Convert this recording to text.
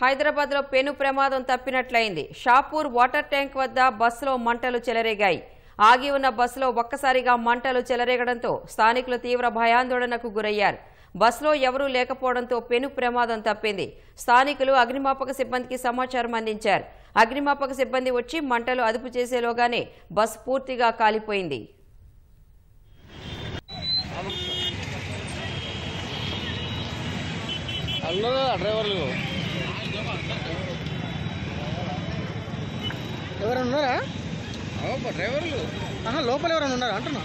హైదరాబాద్ లో పెను ప్రమాదం తప్పినట్లయింది। షాపూర్ వాటర్ ట్యాంక్ వద్ద బస్సులో మంటలు చెలరేగాయి। ఆగి ఉన్న బస్సులో ఒక్కసారిగా మంటలు చెలరేగడంతో స్థానికులు తీవ్ర భయాందోళనకు గురయ్యారు। బస్సులో ఎవరూ లేకపోవడంతో పెను ప్రమాదం తప్పింది। స్థానికులు అగ్నిమాపక సిబ్బందికి సమాచారం అందించారు। అగ్నిమాపక సిబ్బంది వచ్చి మంటలు అదుపు చేసేలోగానే బస్సు పూర్తిగా కాలిపోయింది। ड्रैवर् लोपल अंटना।